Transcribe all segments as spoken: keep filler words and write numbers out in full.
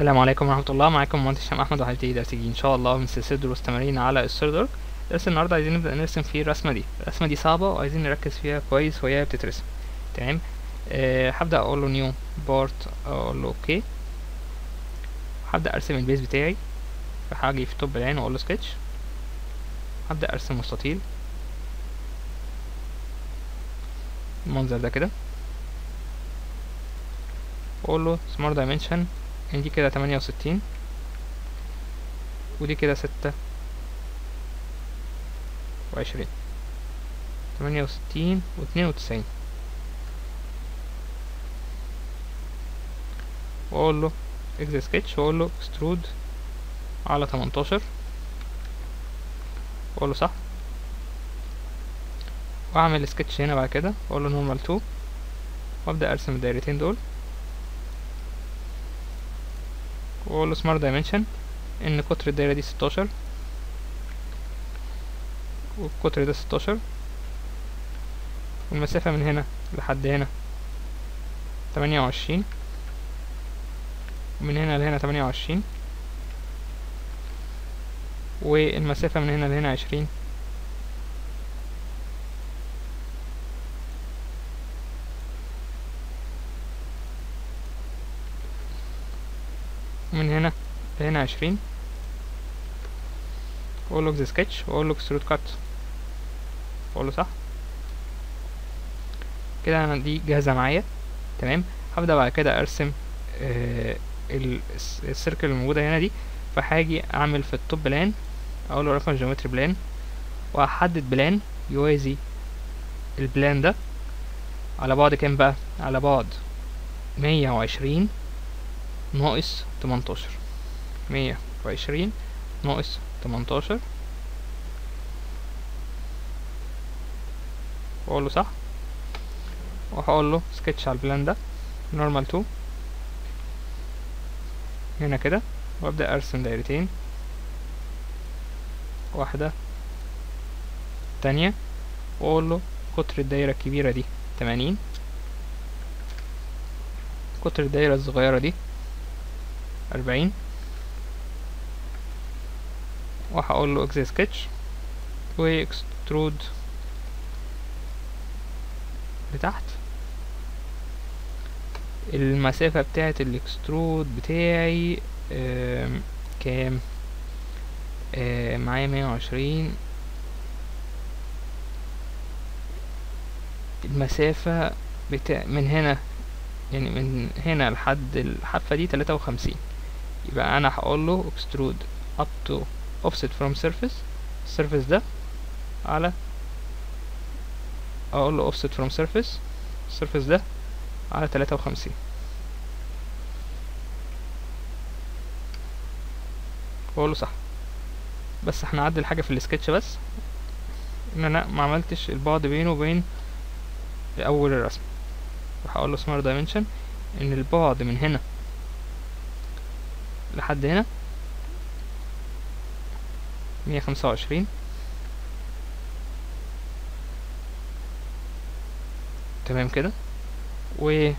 السلام عليكم ورحمه الله. معاكم المهندس هشام احمد وحلقتي درس جديد ان شاء الله من سلسله دروس تمارين على السوليدورك. درس النهارده عايزين نبدا نرسم فيه الرسمه دي. الرسمه دي صعبه وعايزين نركز فيها كويس وهي بتترسم. تمام، أه هبدا اقول له نيو بارت، اقول له اوكي، هبدا ارسم البيز بتاعي. هاجي في توب العين واقول له سكتش، هبدا ارسم مستطيل المنظر ده كده، واقول له سمارت دايمنشن يعني دي كده تمانية وستين ودي كده ستة وعشرين، تمانية وستين واتنين وتسعين، وأقول له إكس سكتش وأقول له اكسترود على تمنتاشر، وأقول له صح، وأعمل سكتش هنا بعد كده وأقول له نورمال اتنين، وأبدأ أرسم الدايرتين دول، واقول له سمارت دايمنشن ان قطر الدايره دي ستاشر والقطر ده ستاشر والمسافه من هنا لحد هنا تمانية وعشرين ومن هنا لهنا تمانية وعشرين والمسافه من هنا لهنا عشرين ومن هنا لهنا عشرين، واقول له اكس سكتش واقول له اكسترود كات، واقول له صح كده. انا دي جاهزه معايا تمام. هبدا بعد كده ارسم آه السيركل الموجوده هنا دي، فهاجي اعمل في التوب بلان اقول له رقم جيومتري بلان، وهحدد بلان يوازي البلان ده على بعد كام بقى؟ على بعد مية وعشرين ناقص تمنتاشر، مية وعشرين ناقص تمنتاشر، وأقوله صح، وهقوله سكتش على البلان ده نورمال اتنين هنا كده، وأبدأ أرسم دايرتين، واحدة تانية، وأقوله قطر الدايرة الكبيرة دي تمانين، قطر الدايرة الصغيرة دي أربعين، وهقول له اكس سكتش واكسترود لتحت. المسافة بتاعة الاكسترود بتاعي آم كام؟ آم معايا مية وعشرين، المسافة بتاع من هنا يعني من هنا لحد الحافة دي تلاتة وخمسين، يبقى انا هقول له اكسترود اب تو اوفست فروم سيرفيس، السيرفيس ده على اقول له اوفست فروم سيرفيس، السيرفيس ده على تلاتة وخمسين، واقول له صح. بس احنا هنعدل حاجه في السكتش بس، ان انا ما عملتش البعد بينه وبين اول الرسم، وهقول له سمارت دايمنشن ان البعد من هنا لحد هنا مية خمسة وعشرين، تمام كده، و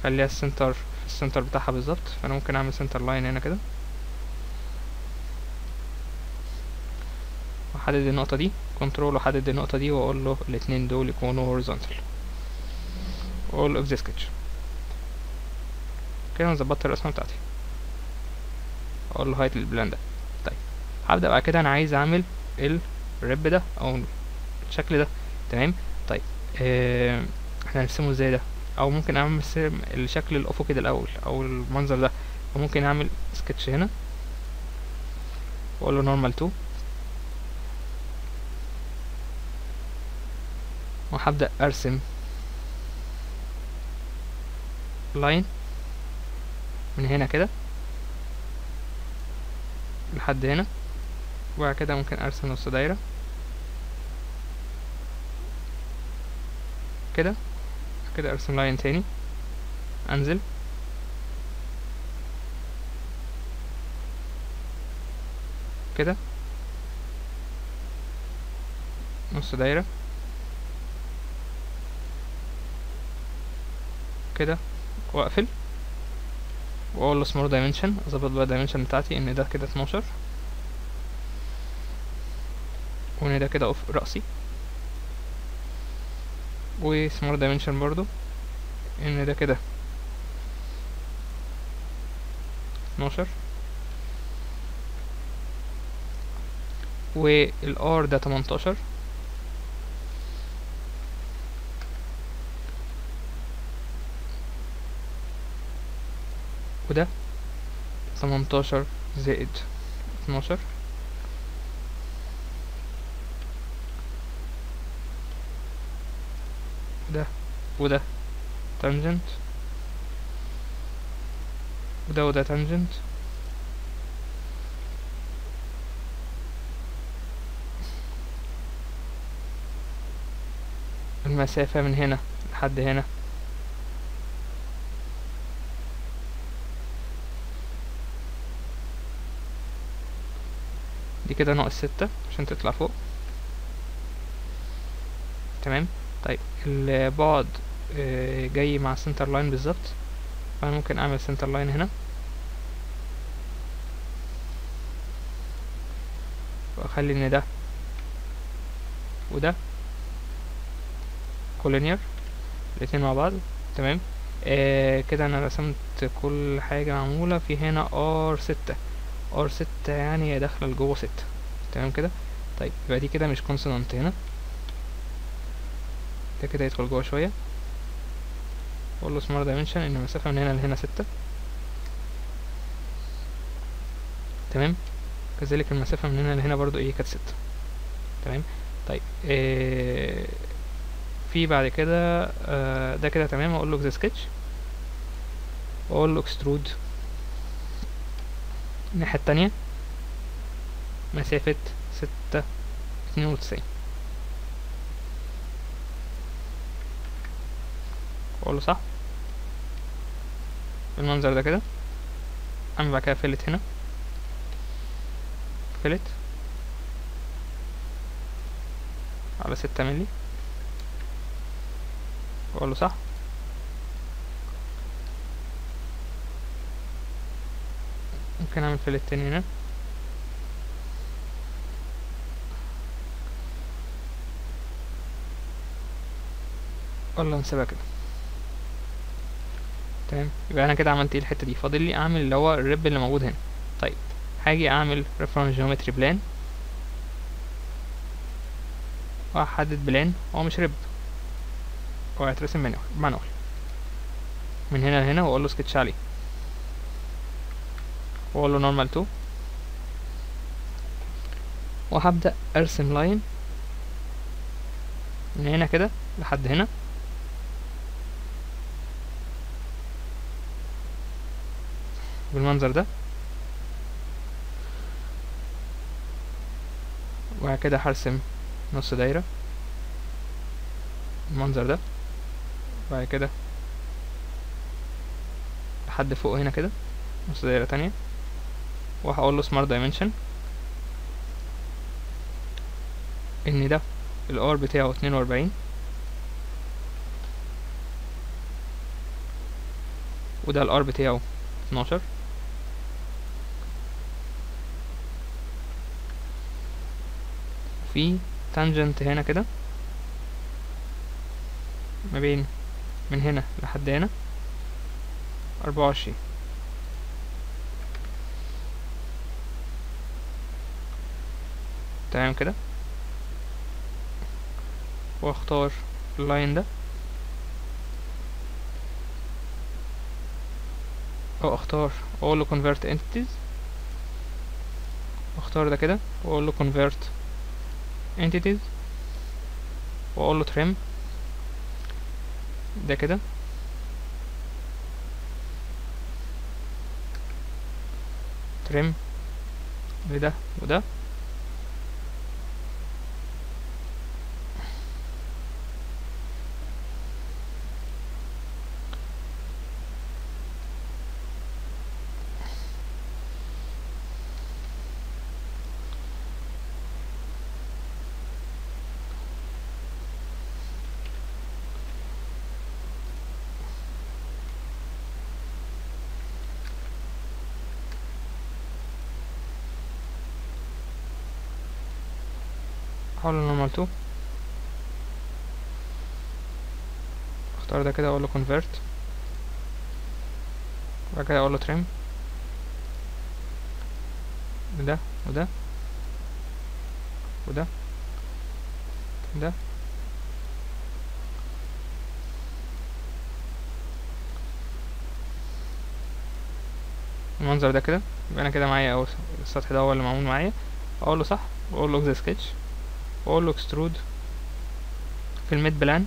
اخليها السنتر في السنتر بتاعها بالظبط. فانا ممكن اعمل سنتر لاين هنا كده، واحدد النقطة دي كنترول، واحدد النقطة دي واقول له الاتنين دول يكونوا هوريزونتال، واقول له اكس سكتش كده. انا ظبطت الرسمة بتاعتي، اقول له هايت للبلان ده. طيب هبدأ بعد كده انا عايز اعمل الريب ده او الشكل ده تمام. طيب اه احنا هنرسمه ازاي ده؟ او ممكن اعمل الشكل الافقي ده الاول او المنظر ده، وممكن اعمل سكتش هنا واقول له نورمال اتنين، وهبدأ ارسم لاين من هنا كده لحد هنا، وبعد كده ممكن ارسم نص دايرة كده كده، ارسم لاين تاني، انزل كده نص دايرة كده، واقفل واقول له سمارت دايمنشن، اظبط بقى الدايمنشن بتاعتي ان ده كده اتناشر وان ده كده رأسي، وسمارت دايمنشن برضو ان ده كده اتناشر والار ده تمنتاشر وده تمنتاشر زائد اتناشر وده وده تانجنت وده وده تانجنت المسافة من هنا لحد هنا دي كده ناقص ستة عشان تطلع فوق. تمام. طيب البعد جاي مع السنتر لاين بالظبط، فانا ممكن اعمل سنتر لاين هنا واخلي ان ده وده كولينير الاتنين مع بعض. تمام. آه كده انا رسمت كل حاجة معمولة في هنا. ار ستة ار ستة يعني داخلة لجوه ستة. تمام كده. طيب يبقى دي كده مش كونسونانت، هنا ده كده يدخل جوه شوية. اقول له سمارت دايمنشن ان المسافة من هنا لهنا ستة. تمام. كذلك المسافة من هنا لهنا برضو ايه كانت ستة. تمام. طيب آه في بعد كده آه ده كده تمام. اقول له اكس سكتش واقول له اكسترود الناحية التانية مسافة ستة اتنين وتسعين، اقول له صح المنظر ده كده. اعمل بعد كده فيلت هنا، فيلت على ستة مللي، اقول له صح. ممكن اعمل فيلت تاني هنا، اقول له نسيبها كده. تمام. يبقى انا كده عملت ايه الحته دي، فاضل لي اعمل اللي هو الريب اللي موجود هنا. طيب هاجي اعمل ريفرنس جيومتري بلان واحدد بلان، هو مش ريب هو هيترسم مانوال مانوال من هنا لهنا، واقول له سكتش عليه واقول له نورمال تو، وهبدا ارسم لاين من هنا كده لحد هنا. بالمنظر ده وهكذا هرسم نص دايرة بالمنظر ده، بعد كده لحد فوق هنا كده نص دايرة تانية، وهقول له سمارت دايمنشن ان ده الار بتاعه اتنين واربعين وده الار بتاعه اتناشر في تانجنت هنا كده ما بين من هنا لحد هنا اربعة وعشرين. تمام كده. واختار اللاين ده او اختار اقول له convert entities، واختار ده كده واقول له convert entities واقول له trim ده كده trim لده وده احاول ان انا عملته، اختار ده كده اقول له convert، بعد كده اقول له trim ده وده وده ده المنظر ده كده. يبقى انا كده معايا اهو السطح ده هو اللي معمول معايا، اقول له صح واقول له اكزا سكتش واقول له اكسترود في الميد بلان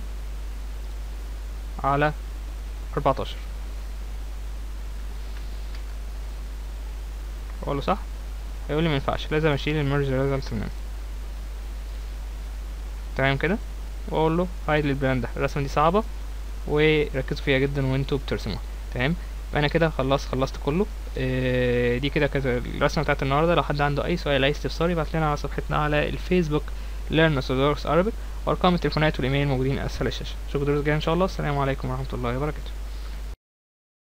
على اربعتاشر، اقول له صح، هيقول لي مينفعش لازم اشيل الميرج ريزلت منه. تمام كده، واقول له هايد البلان ده، الرسمه دي صعبه وركزوا فيها جدا وانتوا بترسموها. تمام، انا كده خلاص خلصت كله. آه دي كده كانت الرسمه بتاعت النهارده. لو حد عنده اي سؤال اي استفسار يبعت لنا على صفحتنا على الفيسبوك Learn SolidWorks Arabic، وارقام التليفونات والايميل موجودين اسفل الشاشه. اشوفكم دروس جايه ان شاء الله. السلام عليكم ورحمه الله وبركاته.